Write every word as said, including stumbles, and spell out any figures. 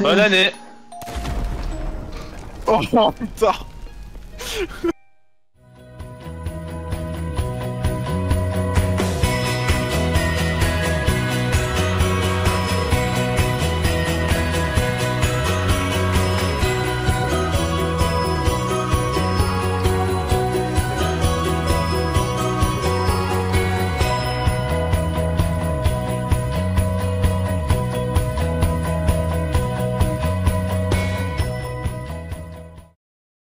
Bonne année. Oh putain.